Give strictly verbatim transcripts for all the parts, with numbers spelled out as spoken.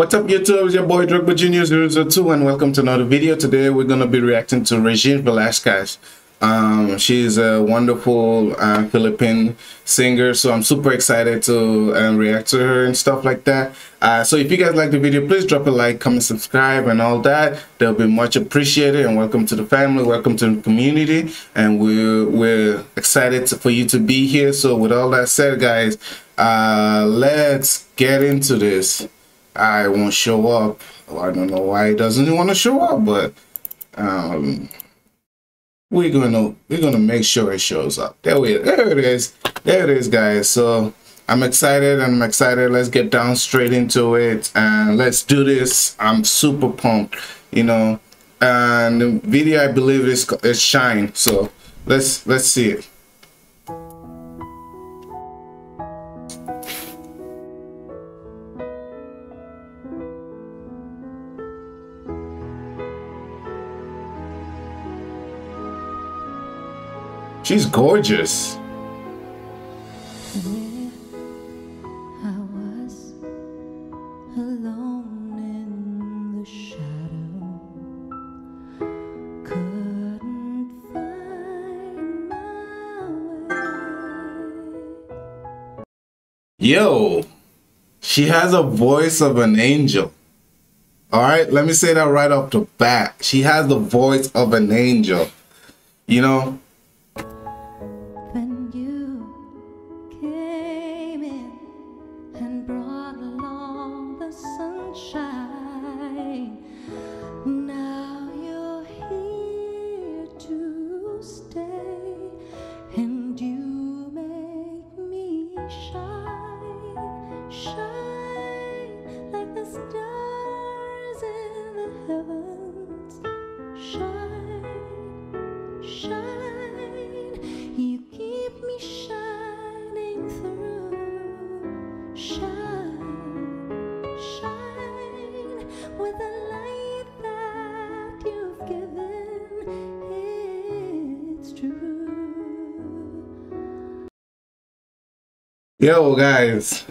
What's up YouTube, it's your boy Drogbajr zero zero two and welcome to another video. Today we're going to be reacting to Regine Velasquez. Um, she's a wonderful uh, Philippine singer, so I'm super excited to um, react to her and stuff like that. Uh, so if you guys like the video, please drop a like, comment, subscribe and all that. They'll be much appreciated, and welcome to the family, welcome to the community, and we're, we're excited for you to be here. So with all that said guys, uh, let's get into this. I won't show up. I don't know why he doesn't want to show up, but um, we're gonna we're gonna make sure it shows up. There we there it is. There it is, guys. So I'm excited. I'm excited. Let's get down straight into it and let's do this. I'm super pumped, you know. And the video I believe is is Shine. So let's let's see it. She's gorgeous. Yeah, I was alone in the shadow. Couldn't find my way. Yo, she has a voice of an angel. All right, let me say that right off the bat. She has the voice of an angel. You know. Yo guys,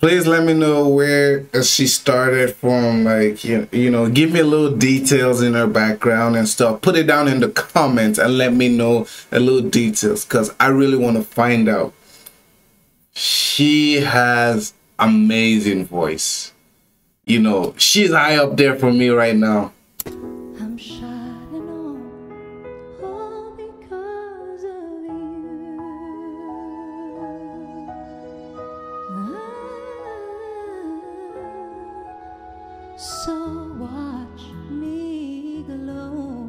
please let me know where she started from, like, you, you know, give me a little details in her background and stuff. Put it down in the comments and let me know a little details, because I really want to find out. She has amazing voice. You know, she's high up there for me right now. I'm shy. So watch me glow,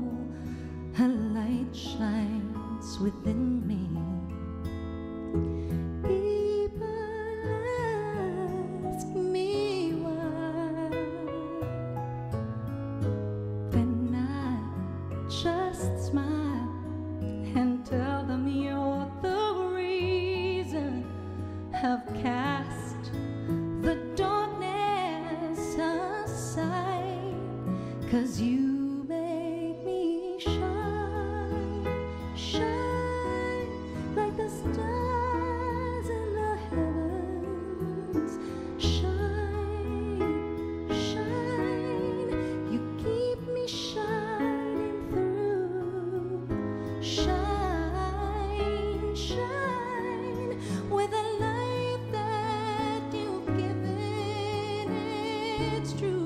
a light shines within me. People ask me why, then I just smile and tell them you're the reason I've cast the dawn. 'Cause you make me shine, shine like the stars in the heavens. Shine, shine, you keep me shining through. Shine, shine with a light that you've given, it's true.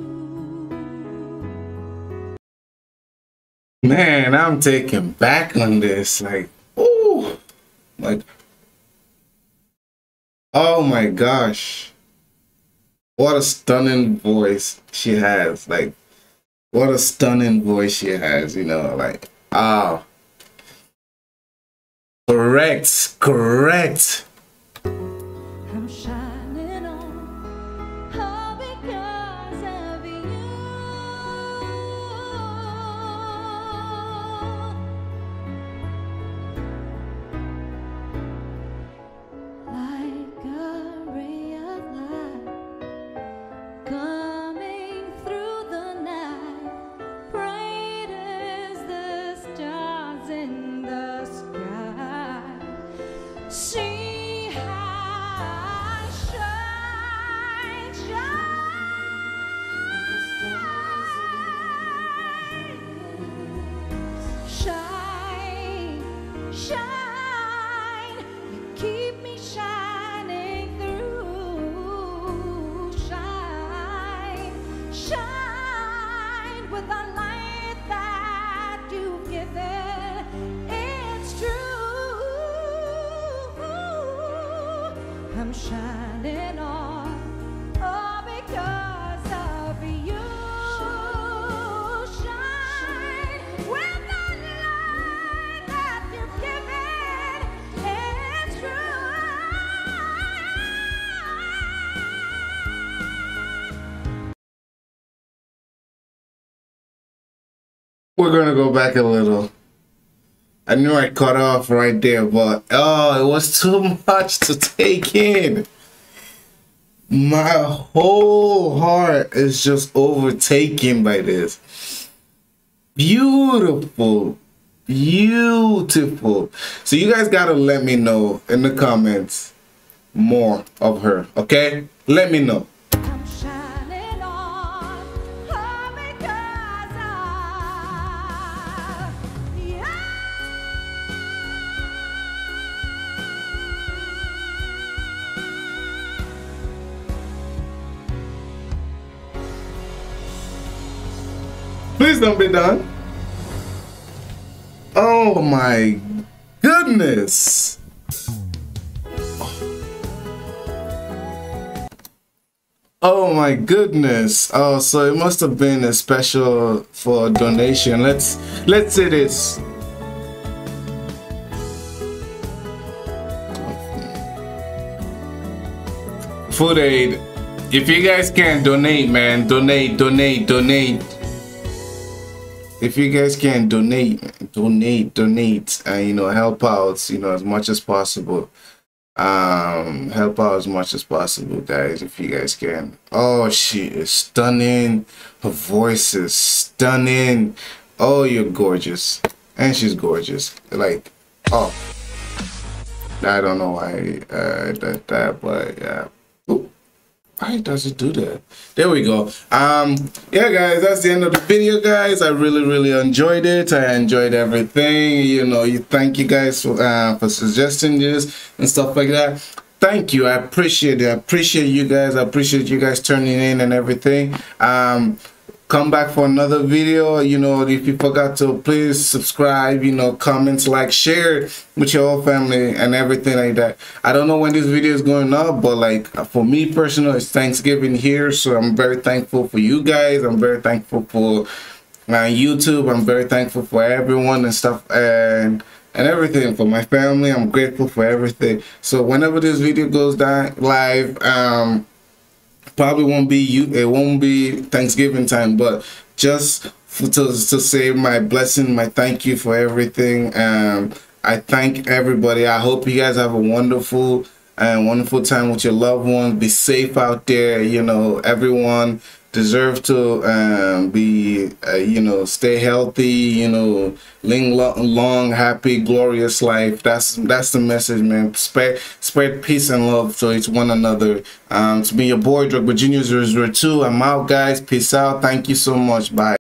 Man, I'm taken back on this. Like, ooh, like, oh my gosh, what a stunning voice she has! Like, what a stunning voice she has. You know, like, ah, oh. correct, correct. See how I shine, shine. shine, you keep me shining through. Shine, shine with the light that you've given. It's true, I'm shining on, oh, because of you. We're gonna go back a little. I knew I cut off right there, but oh, it was too much to take in. My whole heart is just overtaken by this. Beautiful, beautiful. So you guys gotta let me know in the comments more of her, okay? Let me know. Please don't be done. Oh my goodness. Oh my goodness. Oh, so it must have been a special for a donation. Let's let's see this. Food aid. If you guys can donate, man, donate, donate, donate. If you guys can donate, donate, donate, and, you know, help out, you know, as much as possible. Um, help out as much as possible, guys, if you guys can. Oh, she is stunning. Her voice is stunning. Oh, you're gorgeous. And she's gorgeous. Like, oh. I don't know why uh, I did that, but, yeah. Ooh. Why does it do that? There we go. Um, yeah, guys, that's the end of the video, guys. I really, really enjoyed it. I enjoyed everything. You know, you thank you guys for, uh, for suggesting this and stuff like that. Thank you. I appreciate it. I appreciate you guys. I appreciate you guys turning in and everything. Um, come back for another video. You know, if you forgot to, please subscribe, you know, comment, like, share it with your whole family and everything like that. I don't know when this video is going up, but like for me personally, it's Thanksgiving here, so I'm very thankful for you guys. I'm very thankful for my YouTube. I'm very thankful for everyone and stuff, and and everything, for my family. I'm grateful for everything. So whenever this video goes down live, um probably won't be you. It won't be Thanksgiving time, but just to to say my blessing, my thank you for everything. Um, I thank everybody. I hope you guys have a wonderful and uh, wonderful time with your loved ones. Be safe out there. You know, everyone deserve to um, be, uh, you know, stay healthy. You know, live long, long, happy, glorious life. That's that's the message, man. Spread spread peace and love to each one another. Um, it's me, your boy, Drogbajr zero zero two. I'm out, guys. Peace out. Thank you so much. Bye.